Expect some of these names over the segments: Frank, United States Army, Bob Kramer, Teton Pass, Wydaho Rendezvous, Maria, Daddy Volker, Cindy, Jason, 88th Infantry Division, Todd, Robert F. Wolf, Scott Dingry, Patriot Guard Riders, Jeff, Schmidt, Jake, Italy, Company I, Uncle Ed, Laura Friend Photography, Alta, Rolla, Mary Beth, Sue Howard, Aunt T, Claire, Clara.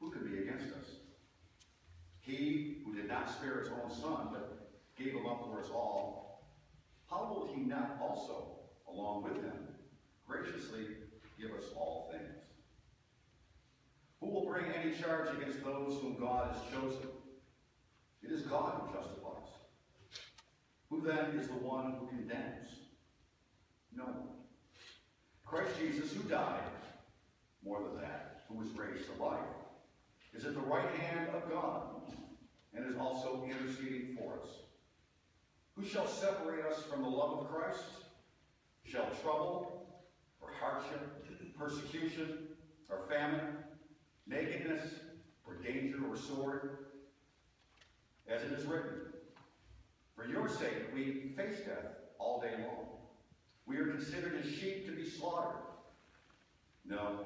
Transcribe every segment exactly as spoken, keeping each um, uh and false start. Who can be against us? He who did not spare his own son, but gave him up for us all, how will he not also, along with him, graciously give us all things? Who will bring any charge against those whom God has chosen? It is God who justifies. Who then is the one who condemns? No one. Christ Jesus, who died, more than that, who was raised to life, is at the right hand of God and is also interceding for us. Who shall separate us from the love of Christ? Shall trouble, or hardship, persecution, or famine, nakedness, or danger, or sword? As it is written, for your sake we face death all day long. We are considered as sheep to be slaughtered. No,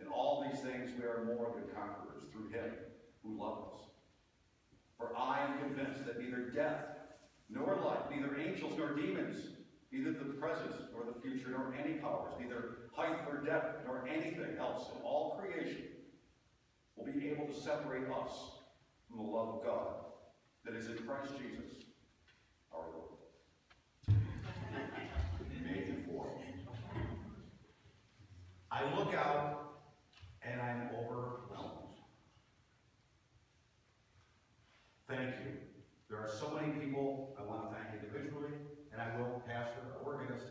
in all these things we are more than conquerors through him who loved us. For I am convinced that neither death nor life, neither angels nor demons, neither the present nor the future nor any powers, neither height nor depth nor anything else in all creation will be able to separate us from the love of God that is in Christ Jesus, our Lord. I look out and I'm overwhelmed. Thank you. There are so many people I want to thank individually, and I will, Pastor, our organist,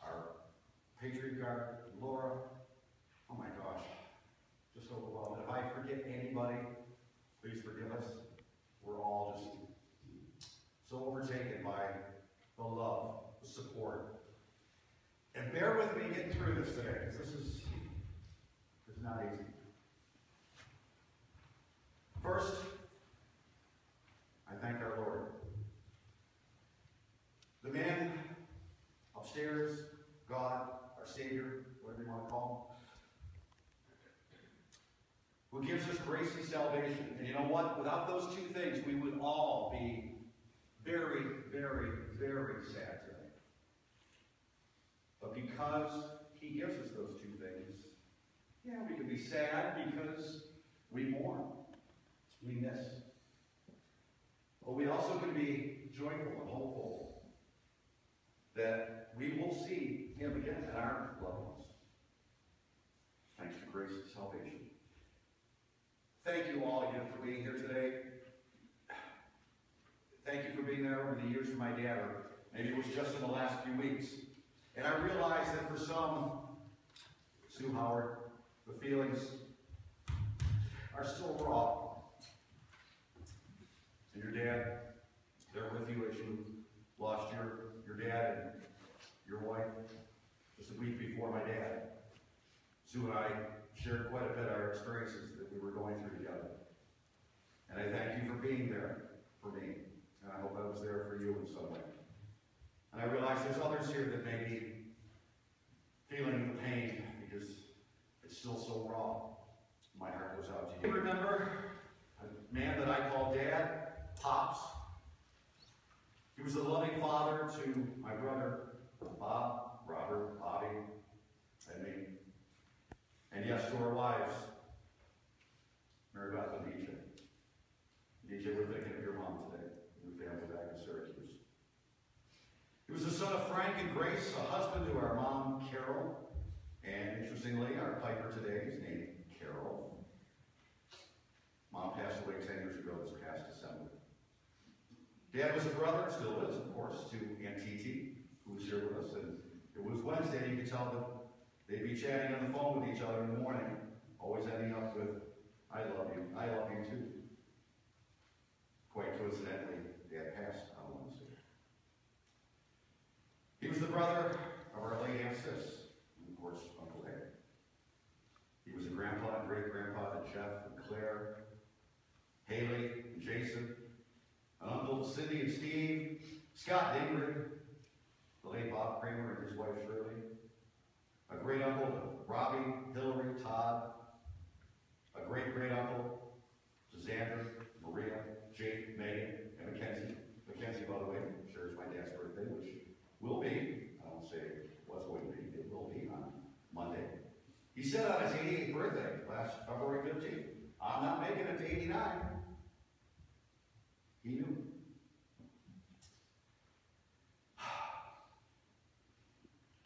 our Patriot Guard, Laura. Oh my gosh, just overwhelmed. If I forget anybody, please forgive us. We're all just so overtaken by the love, the support. And bear with me getting through this today, because this is, this is not easy. First, I thank our Lord. The man upstairs, God, our Savior, whatever you want to call him, who gives us grace and salvation. And you know what? Without those two things, we would all be very, very, very sad today. But because he gives us those two things, yeah, we can be sad because we mourn, we miss. But we also can be joyful and hopeful that we will see him again in our loved ones, thanks to grace and salvation. Thank you all again for being here today. Thank you for being there over the years for my dad, or maybe it was just in the last few weeks. And I realize that for some, Sue Howard, the feelings are still raw. And your dad, they're with you as you lost your, your dad and your wife just a week before my dad. Sue and I shared quite a bit of our experiences that we were going through together. And I thank you for being there for me. And I hope I was there for you in some way. And I realize there's others here that may be feeling the pain because it's still so raw. My heart goes out to you. I remember a man that I call Dad, Pops. He was a loving father to my brother, Bob, Robert, Bobby, and me. And yes, to our wives, Mary Beth and Nisha. Nisha, we're thinking of your mom today, your family back in Syracuse. He was the son of Frank and Grace, a husband to our mom, Carol. And interestingly, our piper today is named Carol. Mom passed away ten years ago this past December. Dad was a brother, still is, of course, to Aunt T, who was here with us. And it was Wednesday, you could tell that they'd be chatting on the phone with each other in the morning, always ending up with, I love you, I love you too. Quite coincidentally, Dad passed on Wednesday. He was the brother of our late Aunt Sis, and of course, Uncle Ed. He was a grandpa and great-grandpa to Jeff and Claire, Haley and Jason, an uncle to Cindy and Steve, Scott Dingry, the late Bob Kramer and his wife Shirley, a great-uncle to Robbie, Hillary, Todd, a great-great-uncle to Xander, Maria, Jake, May, and Mackenzie. Mackenzie, by the way, shares my dad's birthday, which will be, I don't say it was going to be, it will be on Monday. He said on his eighty-eighth birthday, last February fifteenth, I'm not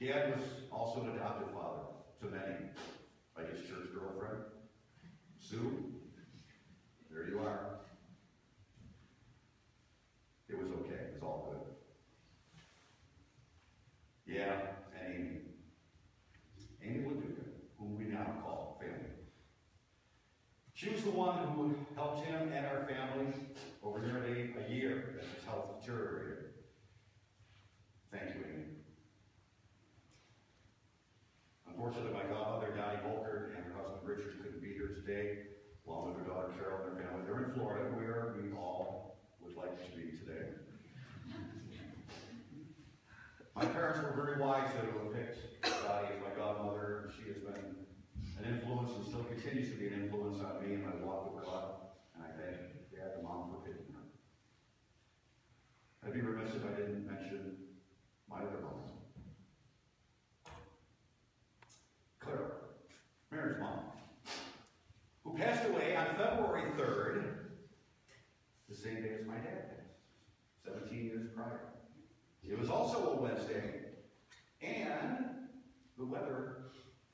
Dad was also an adoptive father to many, like his church girlfriend, Sue. There you are. It was okay. It was all good. Yeah, and Amy. Amy Laduca, whom we now call family. She was the one who helped him and our family over nearly a year as his health deteriorated. Thank you, Amy. Unfortunately, my godmother, Daddy Volker, and her husband, Richard, couldn't be here today, along with her daughter, Carol, and her family. They're in Florida, where we all would like to be today. My parents were very wise to pick Daddy as my godmother. She has been an influence and still continues to be an influence on me and my walk with God, and I thank Dad and Mom for picking her. I'd be remiss if I didn't mention my other mom. Clara, Mary's mom, who passed away on February third, the same day as my dad passed, seventeen years prior. It was also a Wednesday, and the weather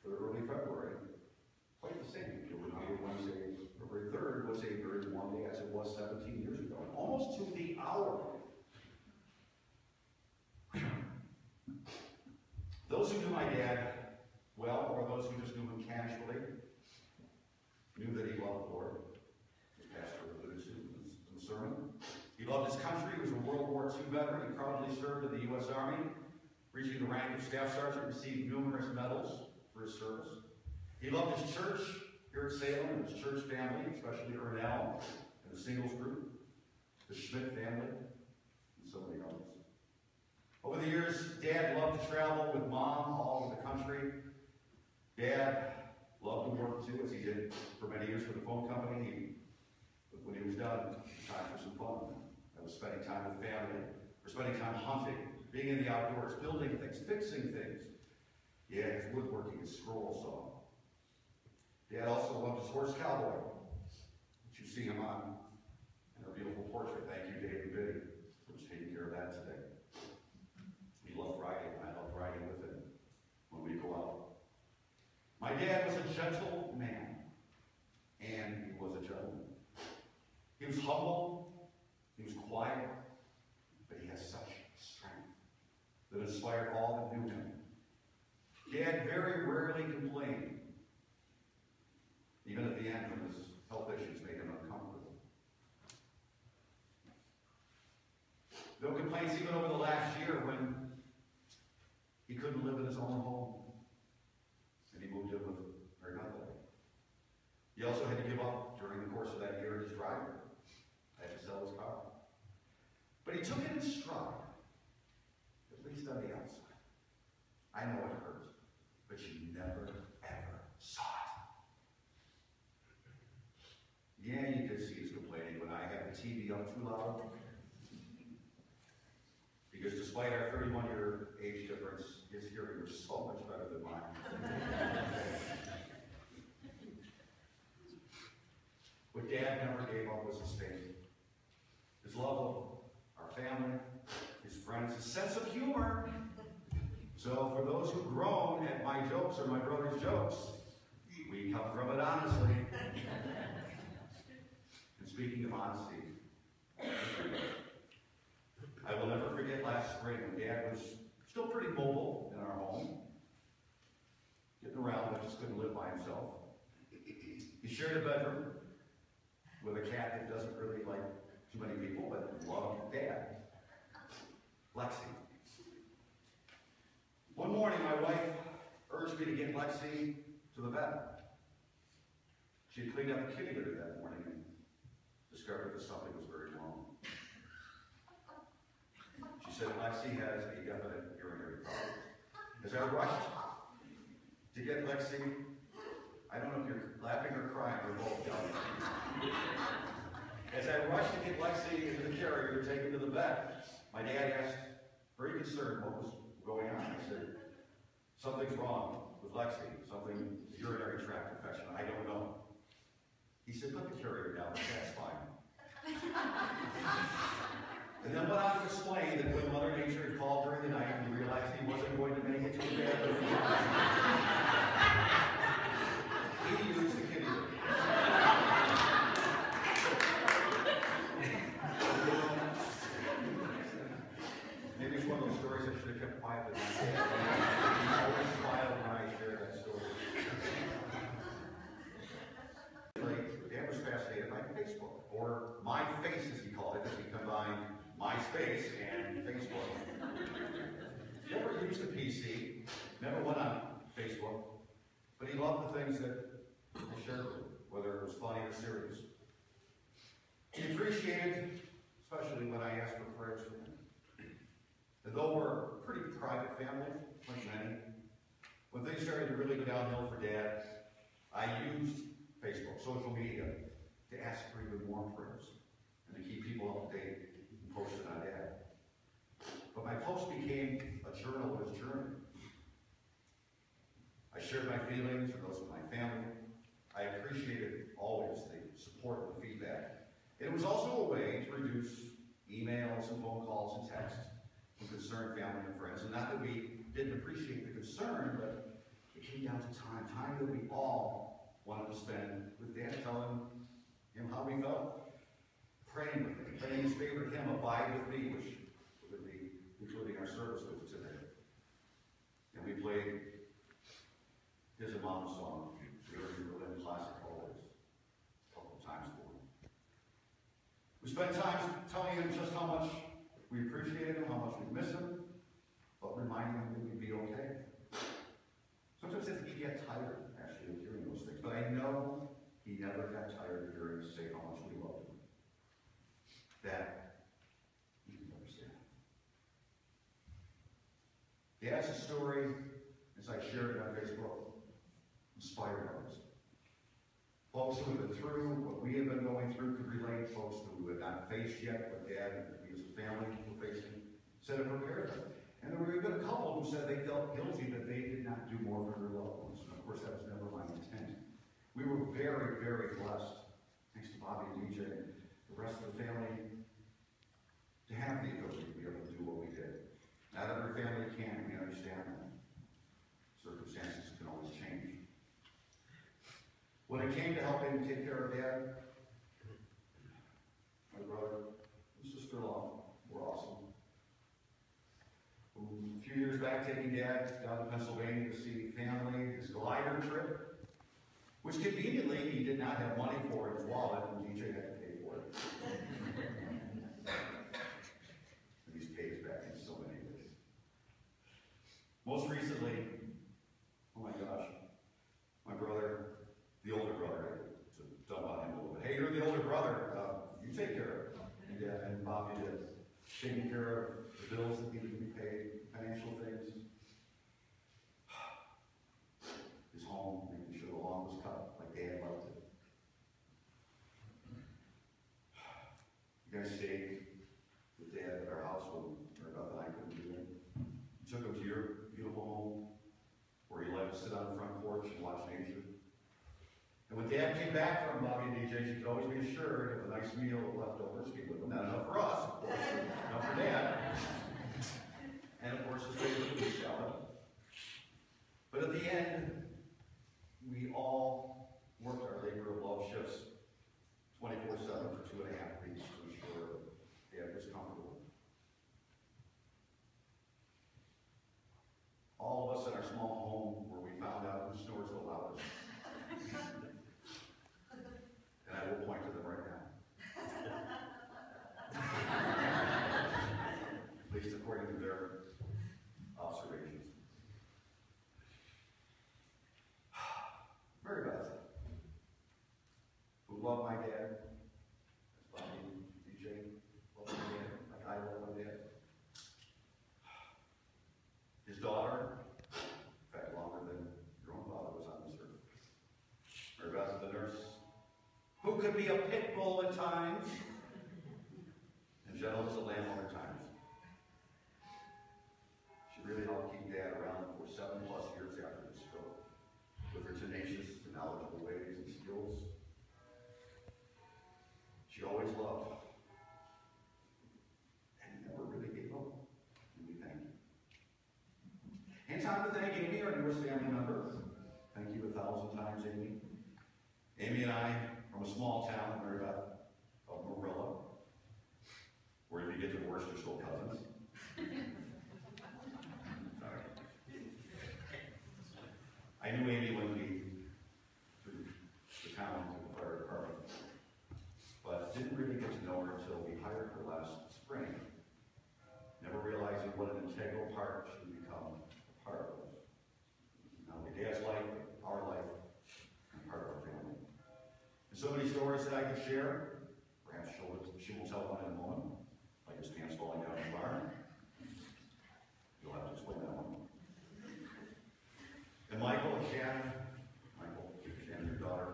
for early February, quite the same. If you remember, Wednesday, February third was a very warm day, as it was seventeen years ago, almost to the hour. Those who knew my dad well, or those who just knew him casually, knew that he loved the Lord. His pastor alluded to in the sermon. He loved his country. He was a World War Two veteran. He proudly served in the U S Army, reaching the rank of staff sergeant, received numerous medals for his service. He loved his church here at Salem, and his church family, especially Ernell and the singles group, the Schmidt family, and so many others. Over the years, Dad loved to travel with Mom all over the country. Dad loved to work too, as he did for many years for the phone company. He, when he was done, time for some fun. I was spending time with family, or spending time hunting, being in the outdoors, building things, fixing things. Yeah, his woodworking, his scroll saw. Dad also loved his horse Cowboy, which you see him on, and a beautiful portrait. Thank you, David Biddy, for taking care of that today. He loved riding, and I loved riding with him when we go out. My dad was a gentle man, and he was a gentleman. He was humble, he was quiet, but he has such strength that inspired all that knew him. Dad very rarely complained, even at the end when his health issues made him uncomfortable. No complaints even over the last year when he couldn't live in his own home, and he moved in with Mary Beth. He also had to give up during the course of that year his driver. I had to sell his car. But he took it in stride, at least on the outside. I know it hurt, but you never, ever saw it. Yeah, you could see his complaining when I had the T V up too loud. Because despite our thirty-one year age difference, his hearing was so much better than mine. What Dad never gave up was his faith, his love of our family, his friends, his sense of humor. So for those who groan at my jokes or my brother's jokes, we come from it honestly. And speaking of honesty, I will never forget last spring when Dad was still pretty mobile in our home, getting around, but just couldn't live by himself. He shared a bedroom with a cat that doesn't really like too many people, but loved Dad, Lexi. One morning, my wife urged me to get Lexi to the vet. She had cleaned out the kitty litter that morning and discovered that something was very wrong. She said, Lexi has a definite urinary problem. As I rushed to get Lexi, I don't know if you're laughing or crying or both done. As I rushed to get Lexi into the carrier to take him to the vet, my dad asked, very concerned, what was going on. I said, something's wrong with Lexi, something, urinary tract infection, I don't know. He said, put the carrier down, that's fine. And then when I was explained that when Mother Nature had called during the night and realized he wasn't going to make it to the bathroom, he used the kitty room. Maybe it's one of those stories I should have kept quiet, but I always smile when I share that story. Dad was fascinated by Facebook, or My Face as he called it, as he combined MySpace and Facebook. Never used the P C, never went on Facebook, but he loved the things that I shared with him, whether it was funny or serious. He appreciated, especially when I asked for prayers for him. And though we're a pretty private family, like many, when things started to really go downhill for Dad, I used Facebook, social media, to ask for even more prayers and to keep people up to date and posted on that. But my post became a journal of his journey. I shared my feelings and those of my family. I appreciated always the support and the feedback. It was also a way to reduce emails and phone calls and texts from concerned family and friends. And not that we didn't appreciate the concern, but it came down to time, time that we all wanted to spend with Dad, telling him how we felt, praying with him, playing his favorite hymn, Abide With Me, which would be including our service with today. And we played his and Mom's song, Hillary Berlin Classic Always, a couple of times for him. We spent time telling him just how much we appreciated him, how much we miss him, but reminding him that we'd be okay. Sometimes I think he gets tired, actually, of hearing those things, but I know he never got tired of hearing us say how much we loved him. That you can understand. Dad's story, as I shared it on Facebook, inspired others. Folks who have been through what we have been going through could relate. Folks who have not faced yet what Dad and we as a family were facing said it prepared them. And there were even a couple who said they felt guilty that they did not do more for their loved ones. And of course, that was never my intent. We were very, very blessed, thanks to Bobby and D J and the rest of the family, to have the ability to be able to do what we did. Not every family can, we understand that. Circumstances can always change. When it came to helping take care of Dad, my brother and sister-in-law were awesome. A few years back, taking Dad down to Pennsylvania to see family, his glider trip, which conveniently he did not have money for in his wallet, and D J had to pay for it. And he's paid us back in so many ways. Most recently, oh my gosh, my brother, the older brother, to dump on him a little bit. Hey, you're the older brother. Uh, you take care of it. And, uh, and Bobby did. Taking care of the bills that needed to be paid, financial things, his home, making sure the lawn was cut like Dad loved it. You guys stayed with Dad at our house when there was nothing I couldn't do. You took him to your beautiful home where he liked to sit on the front porch and watch nature. And when Dad came back from Bobby and D J, she could always be assured of a nice meal of leftovers. Not enough for us, of course, enough for Dad. And of course, his favorite food salad. But at the end, we all worked our labor of love shifts twenty-four seven for two and a half weeks to ensure Dad was comfortable. All of us in our small home where we found out who snores the loudest. And I will point to them right now. At least according to their observations. Mary Beth, who loved my dad, as Bobby D J loved my dad, like I loved my dad. His daughter, in fact, longer than your own father was on this earth. Mary Beth, the nurse, who could be a pit bull at times, and gentle as a lamb other times. She really helped keep Dad around for seven plus years after his stroke, with her tenacious and knowledgeable ways and skills. She always loved time to thank Amy, our newest family member. Thank you a thousand times, Amy. Amy and I, from a small town in Mary Beth called Marilla, where if you get divorced, you're still cousins. I knew Amy when we through the town to the fire department, but didn't really get to know her until we hired her last spring, never realizing what an integral part she'd become a part of. Not only Dad's life, but our life, and part of our family. There's so many stories that I could share. Perhaps she will tell one in a moment, like his pants falling down in the barn. You'll have to explain that one. And Michael and Shannon, Michael, Shannon, your daughter,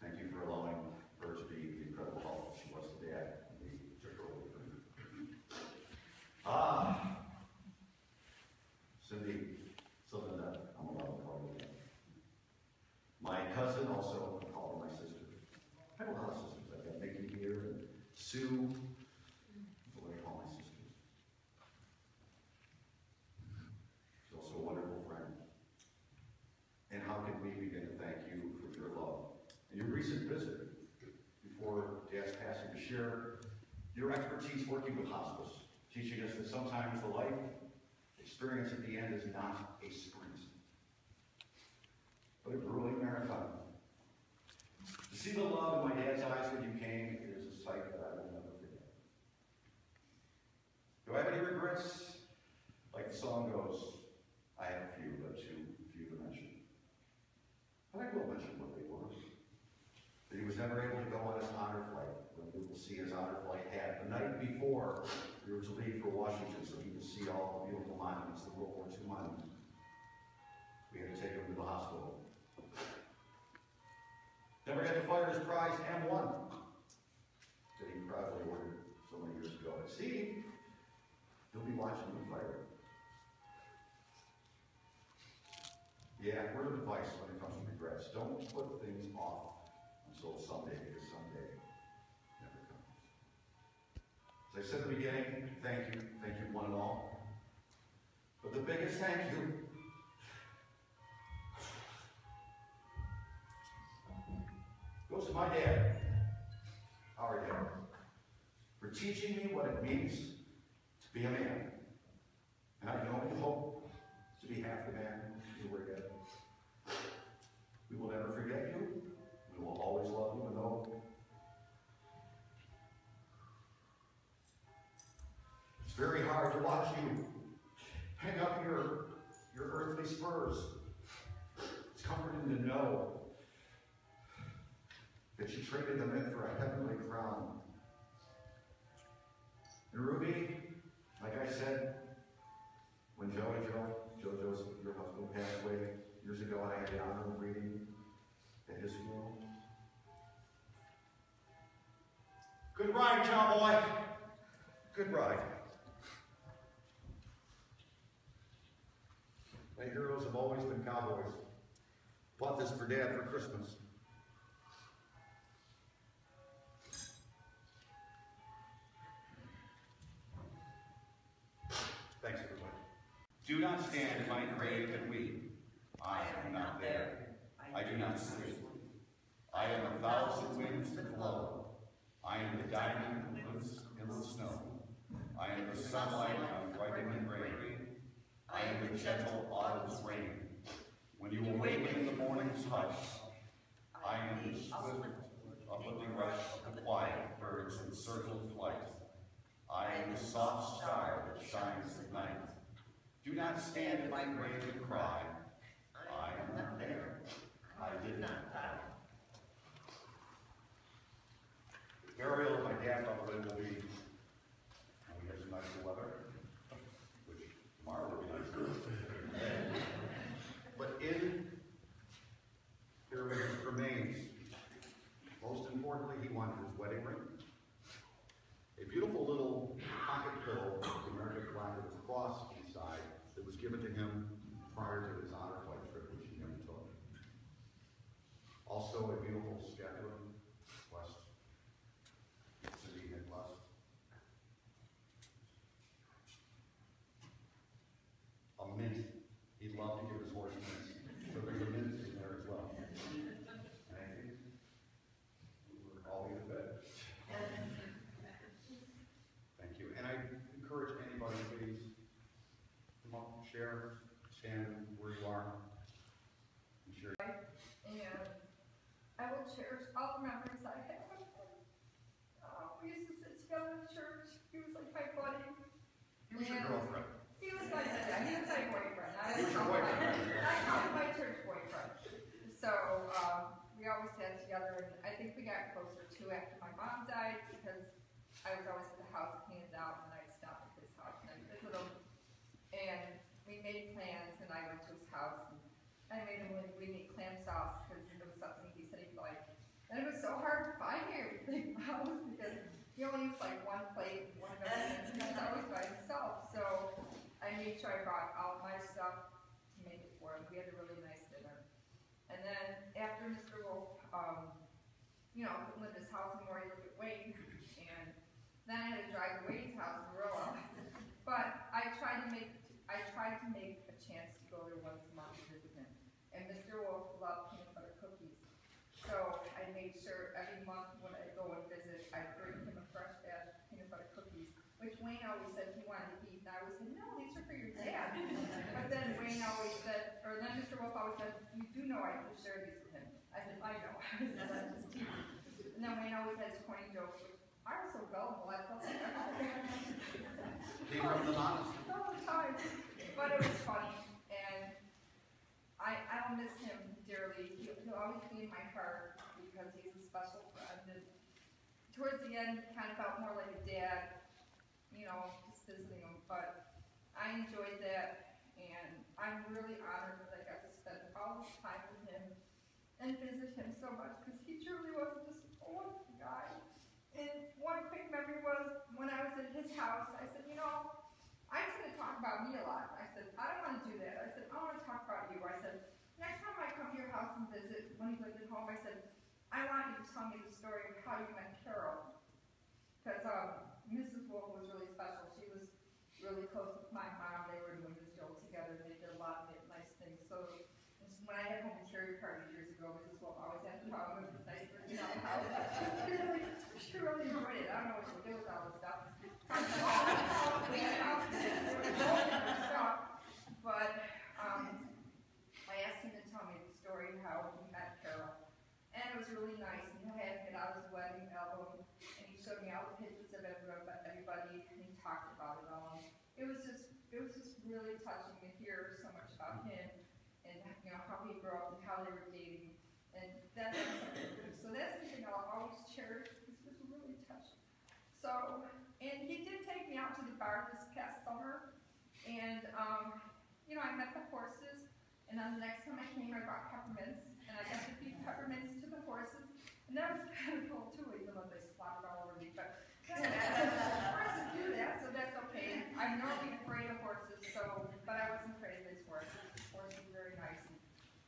thank you for allowing her to be the incredible help she was to Dad. We took her over for you. Ah, Cindy, something that I'm allowed to call you. My cousin also called her my sister. I have a lot of sisters. I've got Mickey here and Sue. That's what I call my sisters. She's also a wonderful friend. And how can we begin to thank you for your love and your recent visit before Dad's passing to share your expertise working with hospice, teaching us that sometimes the life experience at the end is not a sprint, but a grueling marathon. To see the love in my Dad's eyes when you came is a sight that I will never forget. Do I have any regrets? Like the song goes, I have a few, but too few to mention. But I will mention what they were. That he was never able to go on his honor flight, but we will see his honor flight had the night before we were to leave for Washington so he could see all the beautiful monuments, the World War Two monuments. We had to take him to the hospital. Never got to fire his prize and won that he proudly ordered so many years ago. And Steve, he'll be watching him fire. Yeah, word of advice when it comes to regrets. Don't put things off until someday, because someday never comes. As I said at the beginning, thank you, thank you one and all. But the biggest thank you goes to my dad, our dad, for teaching me what it means to be a man. And I can only hope to be half the man you were dead. We will never forget you. We will always love you, and though it's very hard to watch you hang up your your earthly spurs, it's comforting to know that you traded them in for a heavenly crown. And Ruby, like I said, when Joey Joe JoJo's, your husband, passed away years ago, and I had the honor of reading at his funeral. Good ride, cowboy. Good ride. My heroes have always been cowboys. Bought this for Dad for Christmas. Thanks, everybody. Do not stand in my grave and weep. I am not there. I do not sleep. I am a thousand winds that blow. I am the diamond in the snow. I am the sunlight on ripening grain. I am the gentle autumn's rain. When you awaken in the morning's hush, I am the swift, uplifting rush of the quiet birds in circled flight. I am the soft star that shines at night. Do not stand in my grave and cry. I am not there. I did not die. The burial of my dad probably will be, when we have some nice weather, which tomorrow will be nice. But in here with his remains, most importantly, he wanted his wedding ring, a beautiful little pocket pillow with the American flag with a cross inside. It was given to him prior to his honor flight trip, which he never took. Also, a beautiful schedule blessed. Cindy had blessed. A mint. He loved share, stand where you are. And share. And I will cherish all the memories I have with him. Uh, we used to sit together in church. He was like my buddy. He was and your girlfriend. He was my dad. He was my boyfriend. I was your boyfriend. I called him my church boyfriend. So um, we always sat together, and I think we got closer too after my mom died because I was always at the house, hands out, and I'd stop at his house and I'd visit him. And we made plans, and I went to his house, and I made him like we made clam sauce because it was something he said he'd like. And it was so hard to find everything else because he only used like one plate, one of everything, because I was by himself. So I made sure I brought all my stuff to make it for him. We had a really nice dinner. And then after Mister Wolf, um, you know, lived in his house and more, he looked at Wayne. And then I had to drive to Wayne's house in Rolla. But I tried to make I tried to make a chance to go there once a month to visit him. And Mister Wolf loved peanut butter cookies. So I made sure every month when I go and visit, I bring him a fresh batch of peanut butter cookies, which Wayne always said he wanted to eat, and I always said, no, these are for your dad. But then Wayne always said, or then Mister Wolf always said, you do know I can share these with him. I said, I know. I said, I just keep it. And then Wayne always has corny jokes, which I was so gullible, I felt like I They were the honest. All the time. But it was funny, and I, I don't miss him dearly. He'll, he'll always be in my heart because he's a special friend. And towards the end, he kind of felt more like a dad, you know, just visiting him. But I enjoyed that, and I'm really honored that I got to spend all this time with him and visit him so much because he truly was just a wonderful guy. And one quick memory was when I was at his house, I said, you know, I tend to talk about me a lot. I said, I don't want to do that. I said, I want to talk about you. I said, next time I come to your house and visit, when he lived at home, I said, I want you to tell me the story of how you met Carol. Because um, Missus Wolf was really special. She was really close with my mom. They were doing this job together. They did a lot of nice things. So when I had home and carry party years ago, Missus Wolf always had to talk about this nice person out of the house. She really, she really enjoyed it. I don't know what she'll do with all this stuff. But um, I asked him to tell me the story of how he met Carol, and it was really nice. And he had to get out his wedding album, and he showed me all the pictures of everybody, and he talked about it all. It was just, it was just really touching to hear so much about him, and you know how he grew up and how they were dating, and that. So that's something I'll always cherish. This was really touching. So. And he did take me out to the bar this past summer, and um, you know, I met the horses, and then the next time I came, I bought peppermints, and I got to feed peppermints to the horses, and that was kind of cool too, even though they slapped all over me, but horses do that, so that's okay. I'm normally afraid of horses, so, but I wasn't afraid of these horses. These horses were very nice, and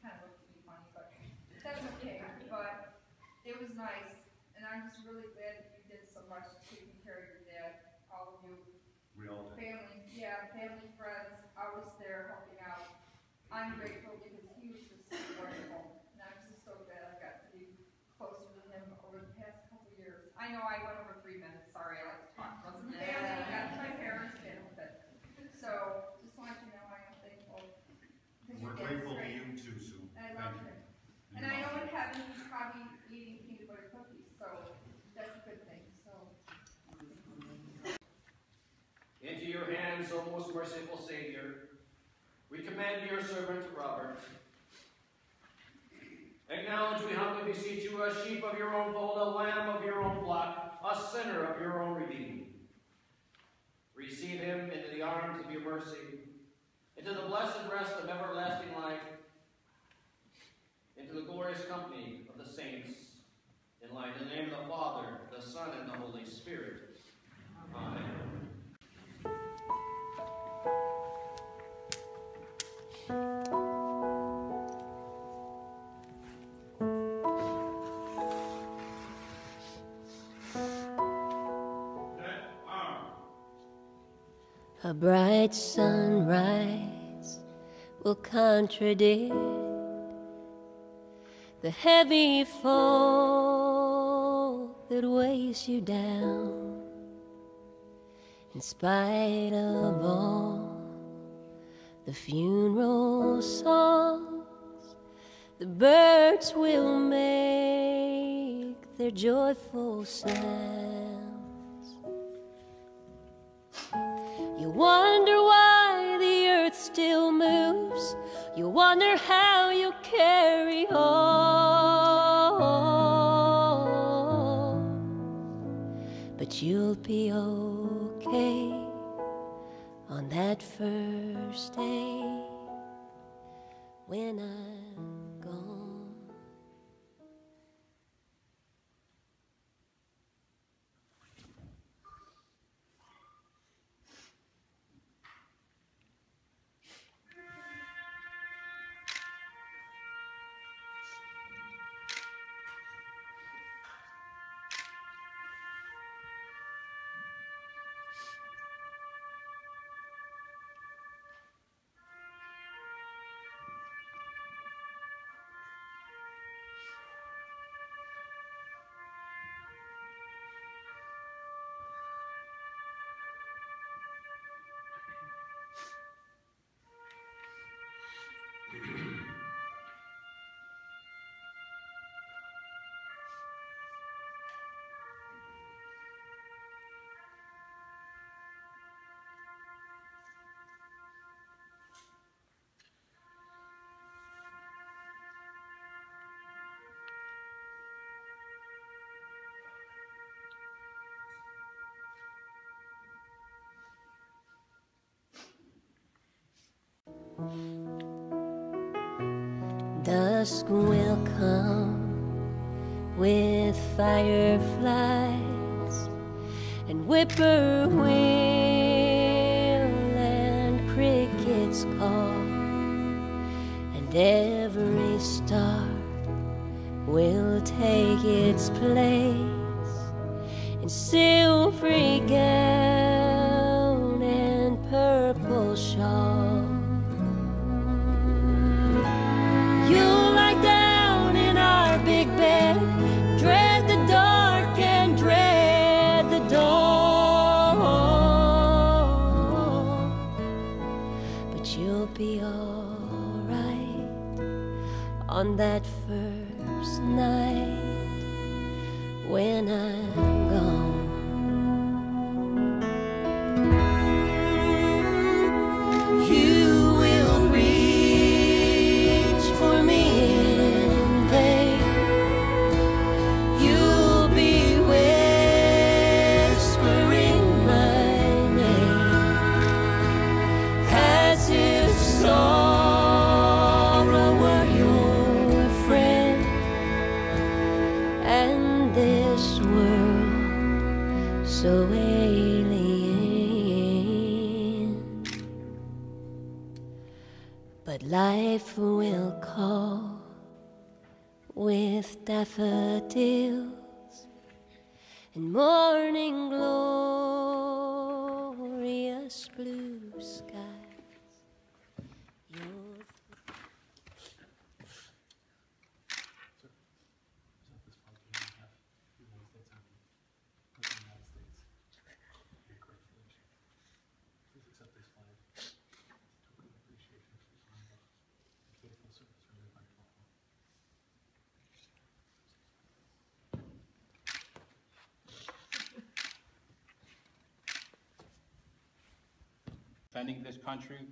kind of looked to be funny, but that's okay, but it was nice, and I'm just really glad that you did so much to take care of your all of you, Real. family, yeah, family, friends, I was there helping out. I'm grateful because he was just so wonderful, and I'm just so glad I got to be closer to him over the past couple years. I know I went over three minutes. Sorry, I like to talk about some family. I got my parents in a bit. So just want you to know I am thankful. We're grateful to you too, Sue. I love him, and I know in heaven he's probably eating peanut butter cookies, so that's a good thing. Into your hands, O most merciful Savior, we commend your servant Robert. Acknowledge, we humbly beseech you, a sheep of your own fold, a lamb of your own flock, a sinner of your own redeemed. Receive him into the arms of your mercy, into the blessed rest of everlasting life, into the glorious company of the saints, in light in the name of the Father, the Son, and the Holy Spirit. Amen. Amen. Thank you. A bright sunrise will contradict the heavy fall that weighs you down. In spite of all the funeral songs the birds will make their joyful sounds. You wonder why the earth still moves. You wonder how you carry on. But you'll be okay on that first day when I'm gone. Dusk will come with fireflies and whippoorwill and crickets call, and every star will take its place in silvery gown and purple shawl. On that first night when I'm gone, you will reach for me in vain. You'll be whispering my name as if so. Life will call with daffodils and morning glorious blue skies. You'll defending this country,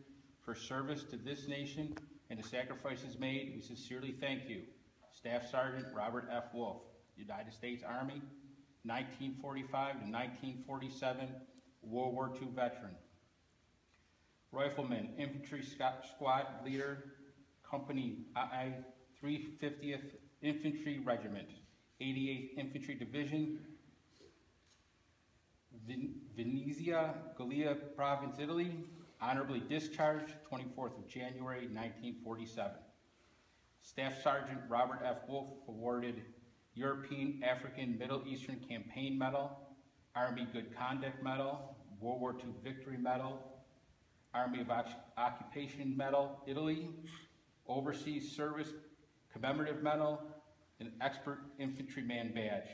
for service to this nation, and the sacrifices made, we sincerely thank you. Staff Sergeant Robert F. Wolf, United States Army, nineteen forty-five to nineteen forty-seven, World War Two veteran. Rifleman, Infantry Squad Leader, Company I, three hundred fiftieth Infantry Regiment, eighty-eighth Infantry Division, Venezia, Gallia Province, Italy, honorably discharged twenty-fourth of January nineteen forty-seven. Staff Sergeant Robert F. Wolf awarded European African Middle Eastern Campaign Medal, Army Good Conduct Medal, World War Two Victory Medal, Army of Occupation Medal, Italy, Overseas Service Commemorative Medal, and Expert Infantryman Badge.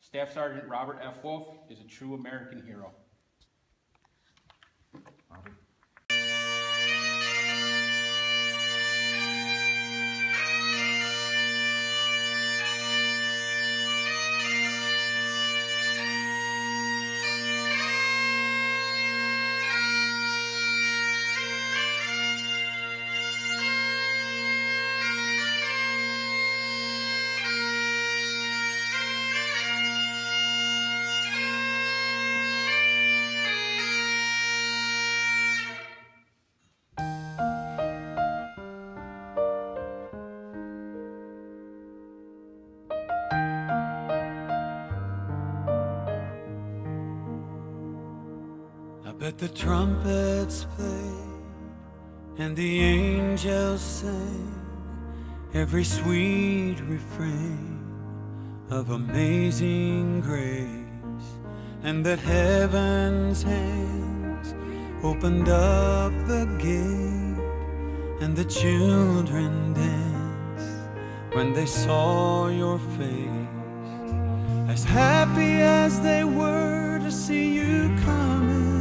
Staff Sergeant Robert F. Wolf is a true American hero. Robert. But the trumpets played and the angels sang every sweet refrain of amazing grace, and that heaven's hands opened up the gate, and the children danced when they saw your face. As happy as they were to see you coming,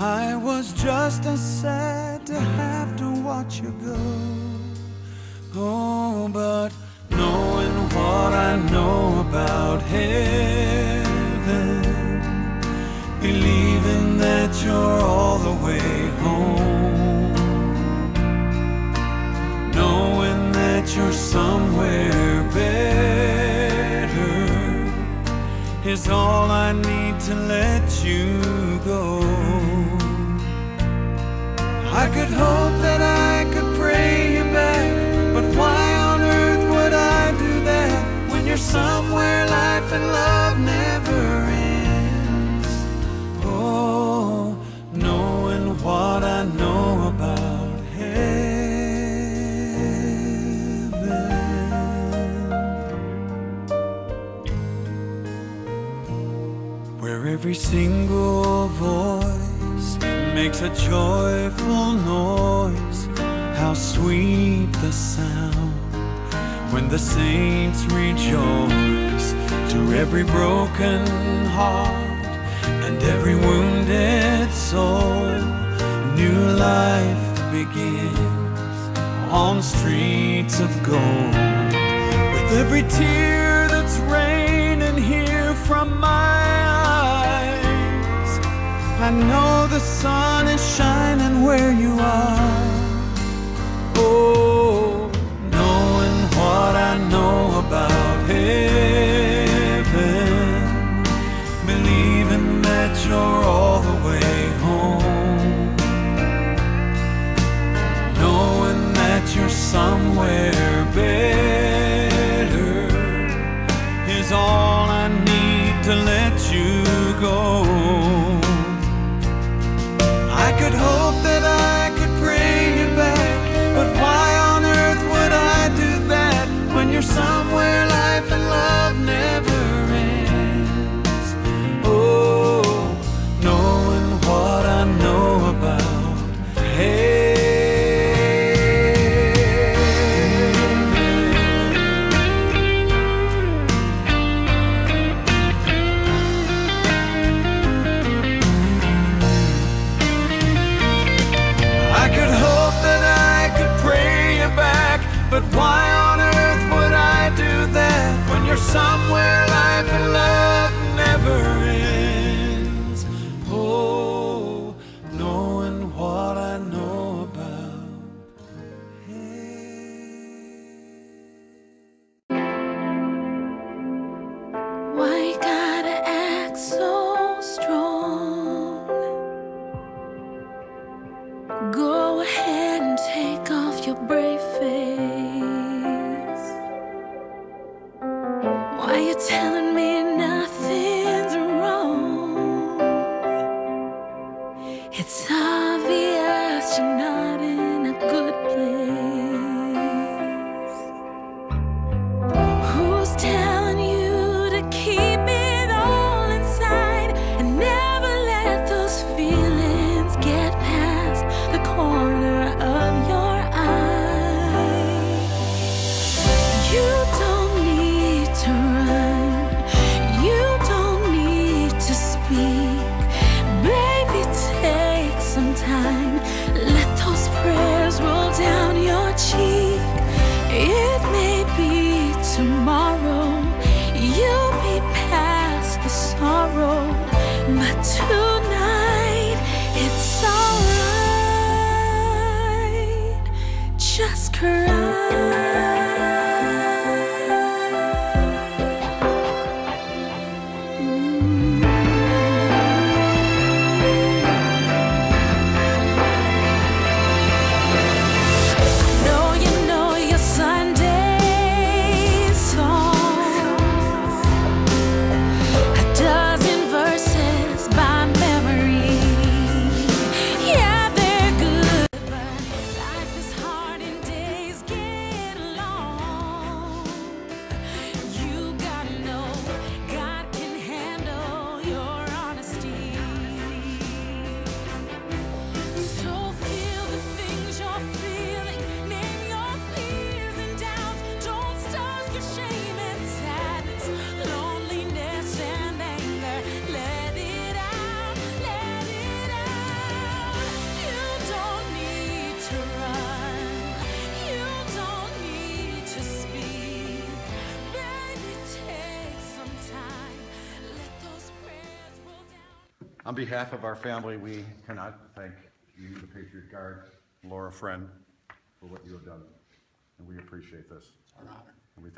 I was just as sad to have to watch you go. Oh, but knowing what I know about heaven, believing that you're all the way home, knowing that you're somewhere better is all I need to let you go. I could hope that I could pray you back, but why on earth would I do that when you're somewhere life and love never ends? Oh, knowing what I know about heaven, where every single voice makes a joyful noise. How sweet the sound when the saints rejoice to every broken heart and every wounded soul. New life begins on streets of gold. With every tear that's raining here from my eyes, I know the sun is shining where you are. Oh, knowing what I know about heaven, believing that you're all the way home, knowing that you're somewhere better is all I need to let you go. I could hope that I could pray you back, but why on earth would I do that when you're somewhere life and love never ends? Oh, knowing what I know about heaven. I could hope that I back, but why on earth would I do that when you're somewhere life and love never ends? Oh, knowing what I know about him. Why you gotta act so strong? Go ahead and take off your brave face. Why you telling me nothing's wrong? It's obvious you're not in a good place. Who's telling you to keep it all inside and never let those feelings get past the corner of your time. Let those On behalf of our family, we cannot thank you, the Patriot Guard, Laura Friend, for what you have done. And we appreciate this. Our honor.